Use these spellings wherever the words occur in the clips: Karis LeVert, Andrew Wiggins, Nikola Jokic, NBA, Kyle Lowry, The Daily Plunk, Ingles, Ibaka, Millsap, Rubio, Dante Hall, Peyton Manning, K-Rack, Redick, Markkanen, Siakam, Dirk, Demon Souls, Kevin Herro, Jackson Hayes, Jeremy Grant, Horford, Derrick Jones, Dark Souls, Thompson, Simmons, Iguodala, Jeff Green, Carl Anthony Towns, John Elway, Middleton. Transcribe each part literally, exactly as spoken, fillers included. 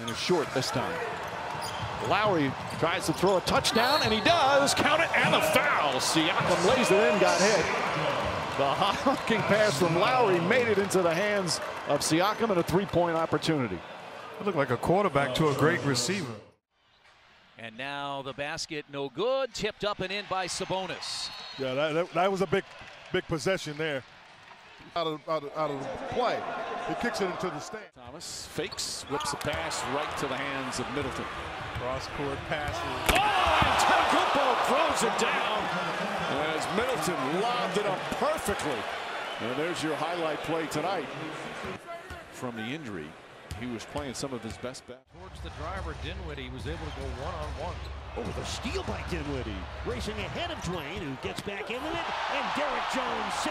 And they're short this time. Lowry tries to throw a touchdown, and he does. Count it, and a foul. Siakam lays it in, got hit. The hawking pass from Lowry made it into the hands of Siakam, and a three-point opportunity. It looked like a quarterback to a great receiver. And now the basket, no good. Tipped up and in by Sabonis. Yeah, that, that, that was a big, big possession there. Out of, out of, out of play. He kicks it into the stand. Thomas fakes, whips a pass right to the hands of Middleton. Cross-court passes. Oh, Antetokounmpo throws it down as Middleton lobbed it up perfectly. And there's your highlight play tonight. From the injury, he was playing some of his best bats. Towards the driver, Dinwiddie was able to go one-on-one. Oh, the steal by Dinwiddie. Racing ahead of Dwayne, who gets back in with it, and Derrick Jones.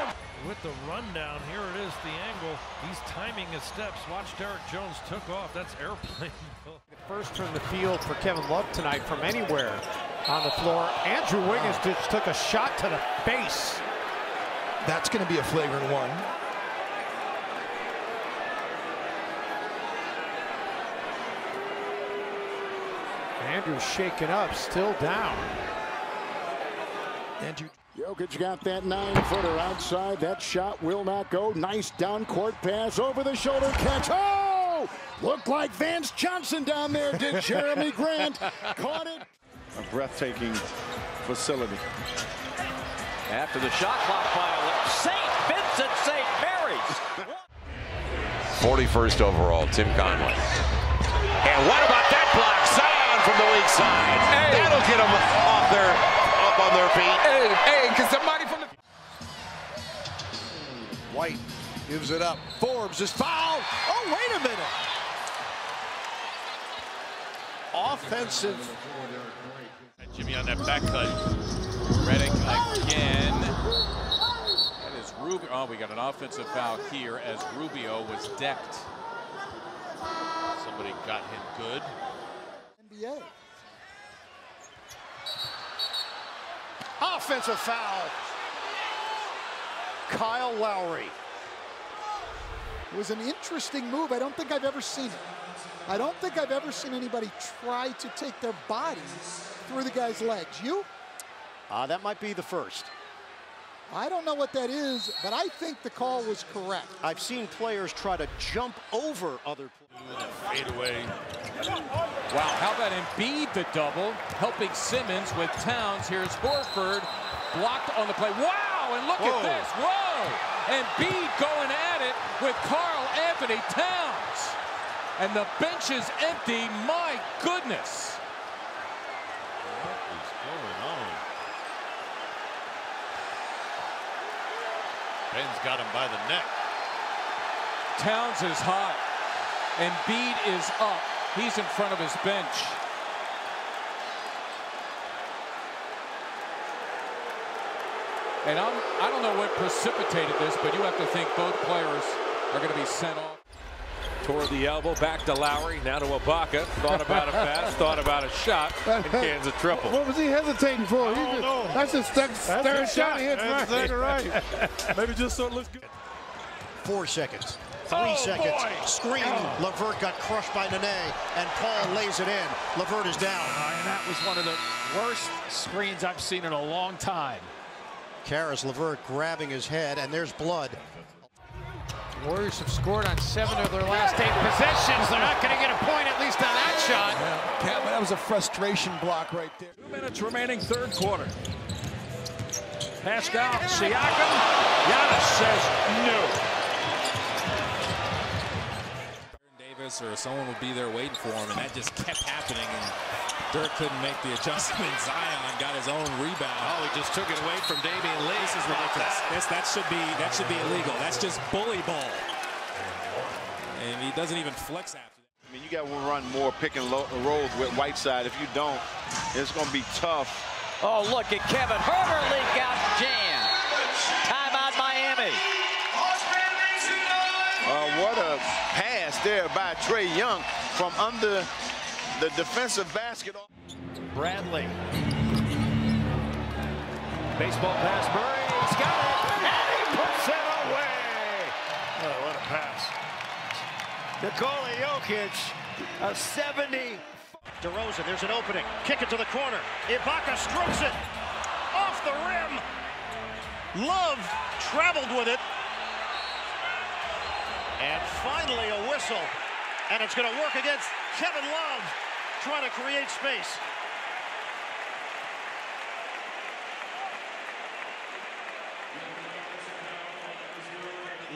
With the rundown, here it is, the angle. He's timing his steps. Watch, Derrick Jones took off. That's airplane. First from the field for Kevin Love tonight from anywhere on the floor. Andrew Wiggins just took a shot to the face. That's going to be a flagrant one. Andrew's shaken up, still down. Andrew. Jokic got that nine-footer outside. That shot will not go. Nice down-court pass, over the shoulder catch. Oh! Looked like Vance Johnson down there did Jeremy Grant. Caught it. A breathtaking facility. After the shot clock pileup, Saint Vincent Saint Mary's. forty-first overall, Tim Conley. And what about that block? Zion from the weak side. Hey. That'll get him off their, up on their feet. Hey, hey, because somebody from the... White gives it up. Forbes is fouled. Oh, wait a minute. Offensive. Jimmy on that back cut. Redick again. That is Rubio. Oh, we got an offensive foul here as Rubio was decked. Somebody got him good. N B A. Offensive foul. Kyle Lowry. It was an interesting move. I don't think I've ever seen it. I don't think I've ever seen anybody try to take their body through the guy's legs. You? Uh, that might be the first. I don't know what that is, but I think the call was correct. I've seen players try to jump over other players. Fade away. Wow, how about Embiid the double, helping Simmons with Towns. Here's Horford, blocked on the play. Wow, and look Whoa. at this. Whoa! Embiid going at it with Carl Anthony Towns. And the bench is empty. My goodness. What is going on? Ben's got him by the neck. Towns is hot. Embiid is up. He's in front of his bench. And I'm, I don't know what precipitated this, but you have to think both players are going to be sent off. Toward the elbow, back to Lowry, now to Ibaka. Thought about a pass, thought about a shot, and cans a triple. What was he hesitating for? I he don't just, know. That's his that's third shot. He hits that's right. right. Maybe just so it looks good. Four seconds. Three oh, seconds. Boy. Screen. Oh. LeVert got crushed by Nene, and Paul lays it in. LeVert is down. Uh, and that was one of the worst screens I've seen in a long time. Karis LeVert grabbing his head, and there's blood. Warriors have scored on seven of their last eight possessions. They're not going to get a point, at least on that shot. Yeah, that was a frustration block right there. Two minutes remaining, third quarter. Passed out, Siakam. Giannis says no. Davis or someone would be there waiting for him, and that just kept happening. And Dirk couldn't make the adjustment. Zion got his own rebound. Oh, he just took it away from Damian Lillard. This is ridiculous. This, that should be that should be illegal. That's just bully ball. And he doesn't even flex after that. I mean, you got to run more pick and rolls with Whiteside. If you don't, it's going to be tough. Oh, look at Kevin Herro got jammed. Timeout Miami. Uh, what a pass there by Trae Young from under the defensive basket. Bradley. Baseball pass, Murray. He's got it. And he puts it away. Oh, what a pass. Nikola Jokic a seventy. DeRozan, there's an opening. Kick it to the corner. Ibaka strokes it off the rim. Love traveled with it. And finally a whistle. And it's going to work against Kevin Love, trying to create space.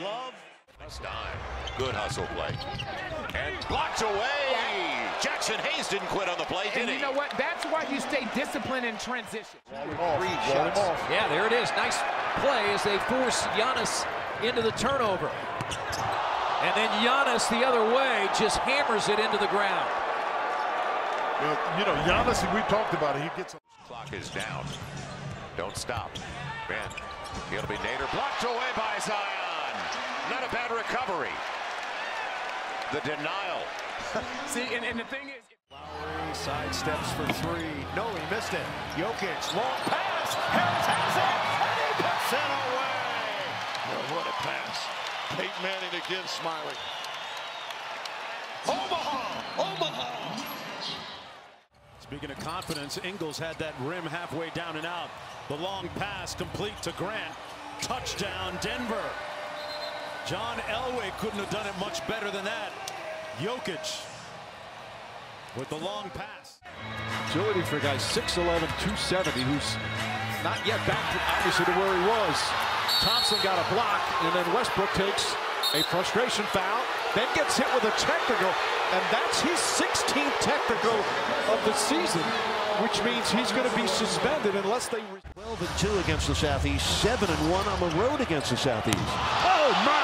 Love. Nice dive. Good hustle play. And blocked away. Jackson Hayes didn't quit on the play, did he? You know what? That's why you stay disciplined in transition. Off, three shots. Off. Yeah, there it is. Nice play as they force Giannis into the turnover. And then Giannis the other way just hammers it into the ground. Well, you know, Giannis, we talked about it. He gets a clock is down. Don't stop. Man, it'll be Nader. Blocked away by Zion. Not a bad recovery. The denial. See, and, and the thing is... Lowry sidesteps for three. No, he missed it. Jokic, long pass. Harris has it. And he puts it away. Oh, what a pass. Peyton Manning again smiling. Omaha! Omaha! Speaking of confidence, Ingles had that rim halfway down and out. The long pass complete to Grant. Touchdown, Denver. John Elway couldn't have done it much better than that. Jokic with the long pass. Agility for a guy six eleven, two seventy, who's not yet back to, obviously, to where he was. Thompson got a block, and then Westbrook takes a frustration foul, then gets hit with a technical, and that's his sixteenth technical of the season, which means he's going to be suspended unless they... twelve and two against the Southeast, seven and one on the road against the Southeast. Oh, my!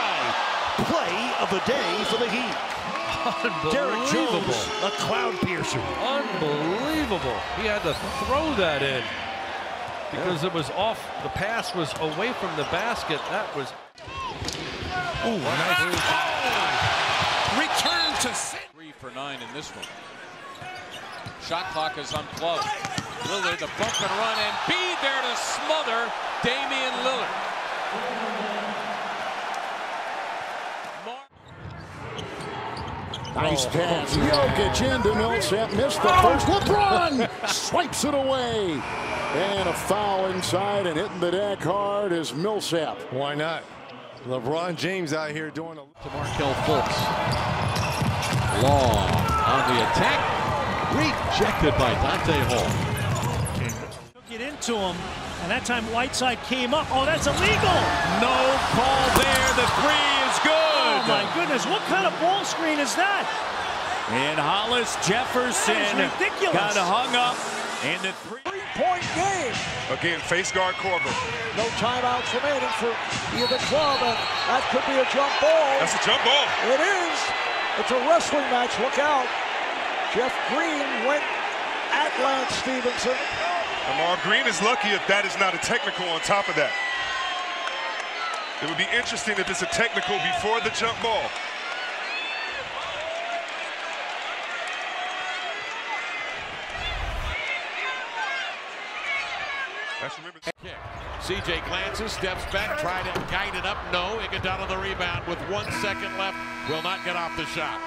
Play of the day for the Heat. Derrick Jones, a cloud piercer. Unbelievable. He had to throw that in because yeah. It was off. The pass was away from the basket. That was. Ooh, nice. Oh, return to six. Three for nine in this one. Shot clock is unplugged. Lillard, the bump and run, and Embiid there to smother Damian Lillard. Nice oh, pass. Jokic into Millsap. Missed the oh. first. LeBron swipes it away. And a foul inside and hitting the deck hard is Millsap. Why not? LeBron James out here doing a... To Markelle Fultz. Long on the attack. Rejected by Dante Hall. Took it into him. And that time Whiteside came up. Oh, that's illegal. No call there. The three is good. Oh my goodness, what kind of ball screen is that? And Hollis Jefferson got hung up in the three-point game. Again, face guard Corbin. No timeouts remaining for either club, and that could be a jump ball. That's a jump ball. It is. It's a wrestling match. Look out. Jeff Green went at Lance Stevenson. Lamar Green is lucky if that is not a technical on top of that. It would be interesting if it's a technical before the jump ball. That's remember. C J glances, steps back, tried to guide it up. No, Iguodala the rebound with one second left. Will not get off the shot.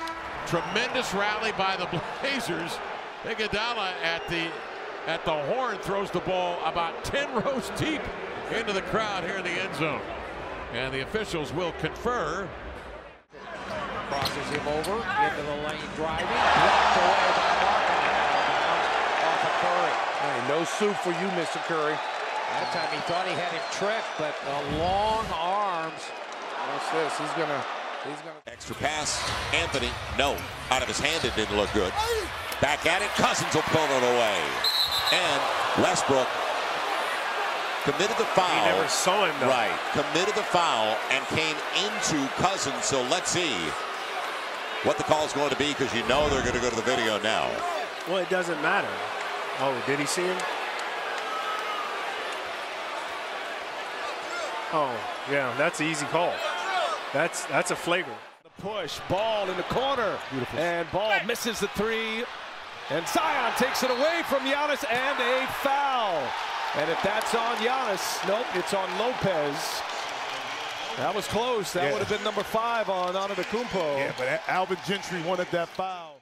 Tremendous rally by the Blazers. Iguodala at the at the horn throws the ball about ten rows deep into the crowd here in the end zone. And the officials will confer. Crosses him over into the lane, driving, blocked away by Markkanen. Off of Curry. Hey, no soup for you, Mister Curry. That time he thought he had him tricked, but the long arms. What's this? He's gonna. He's gonna. Extra pass. Anthony, no, out of his hand. It didn't look good. Back at it. Cousins will pull it away, and Westbrook. Committed the foul. He never saw him, though. Right. Committed the foul and came into Cousins. So let's see what the call is going to be, because you know they're going to go to the video now. Well, it doesn't matter. Oh, did he see him? Oh, yeah, that's an easy call. That's that's a flagrant. The push, ball in the corner. Beautiful. And ball misses the three. And Zion takes it away from Giannis, and a foul. And if that's on Giannis, nope, it's on Lopez. That was close. That yeah. would have been number five on Antetokounmpo. Yeah, but Alvin Gentry wanted that foul.